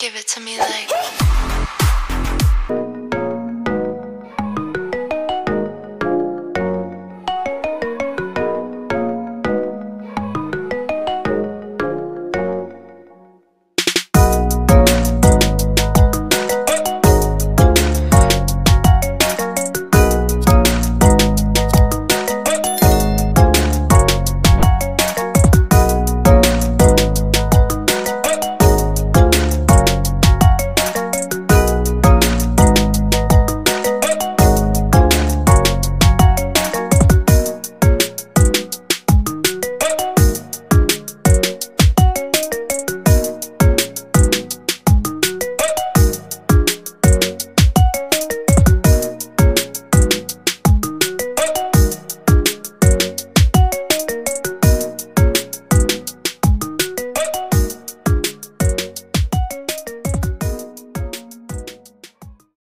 Give it to me like